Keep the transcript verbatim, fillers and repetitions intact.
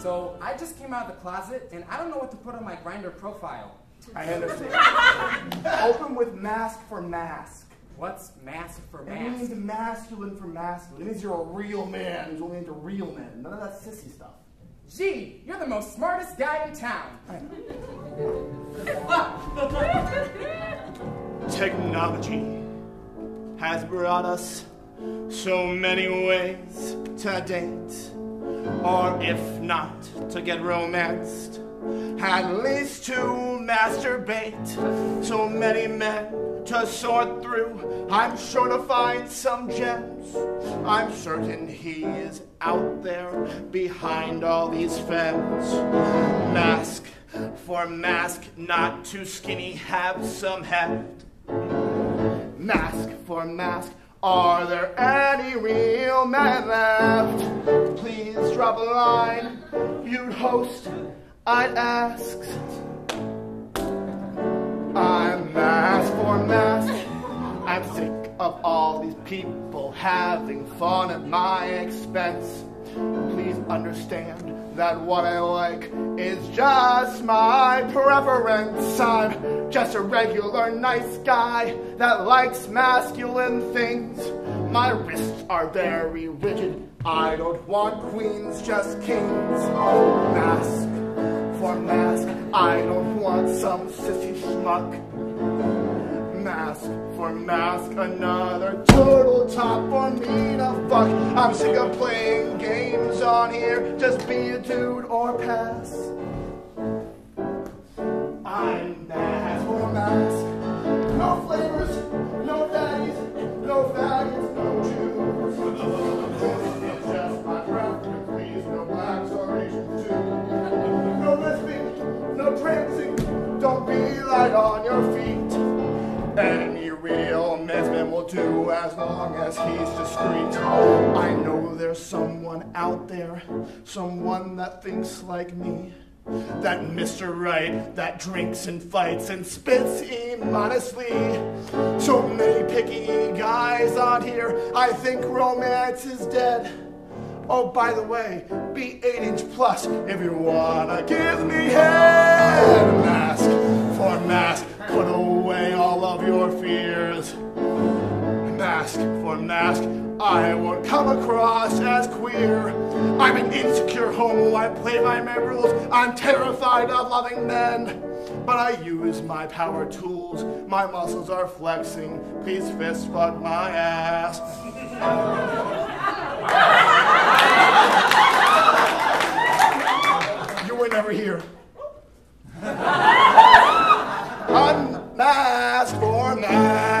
So I just came out of the closet, and I don't know what to put on my Grindr profile. I understand. Open with mask for mask. What's mask for mask? It means masculine for masculine. It means you're a real man. You're only into real men. None of that sissy stuff. Gee, you're the most smartest guy in town. I know. Technology has brought us so many ways to date, or if not, to get romanced, at least to masturbate. So many men to sort through. I'm sure to find some gems. I'm certain he is out there behind all these femmes. Mask for mask, not too skinny, have some heft. Mask for mask, are there any real men left? Please drop a line, you'd host, I'd ask. I'm mask for mask. I'm sick of all these people having fun at my expense. Please understand that what I like is just my preference. I'm just a regular nice guy that likes masculine things. My wrists are very rigid. I don't want queens, just kings. Oh, mask for mask. I don't want some sissy schmuck. Mask for mask, another turtle top for me to fuck. I'm sick of playing games on here, just be a dude or pass. I'm mask for mask. No flavors, no daddies, no faggots, no Jews. This is just my preference, please, no blacks or Asians too. No lisping, no prancing, don't be light on your feet. Any real man will do as long as he's discreet. I know there's someone out there, someone that thinks like me, that Mister Right, that drinks and fights and spits immodestly. So many picky guys out here, I think romance is dead. Oh, by the way, be eight inch plus if you wanna give me head. Mask for mask, put away all of your fears. Mask for mask, I won't come across as queer. I'm an insecure homo, I play by my rules. I'm terrified of loving men, but I use my power tools. My muscles are flexing, please fist fuck my ass. You were never here. I'm masked for masked.